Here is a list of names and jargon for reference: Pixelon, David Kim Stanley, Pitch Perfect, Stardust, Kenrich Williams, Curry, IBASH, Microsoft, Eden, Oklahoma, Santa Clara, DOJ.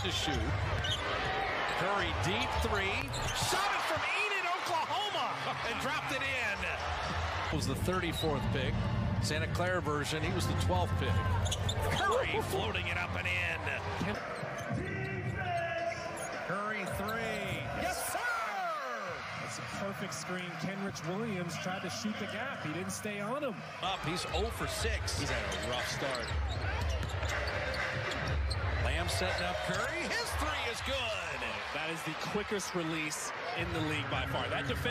had to shoot. Curry deep three. Shot it from Eden, Oklahoma, and dropped it in. It was the 34th pick. Santa Clara version, he was the 12th pick. Curry floating it up and in. Curry three. Yes, sir! That's a perfect screen. Kenrich Williams tried to shoot the gap. He didn't stay on him. Up, he's 0 for 6. He's had a rough start. Lamb setting up Curry. His three is good. That is the quickest release in the league by far. That defense.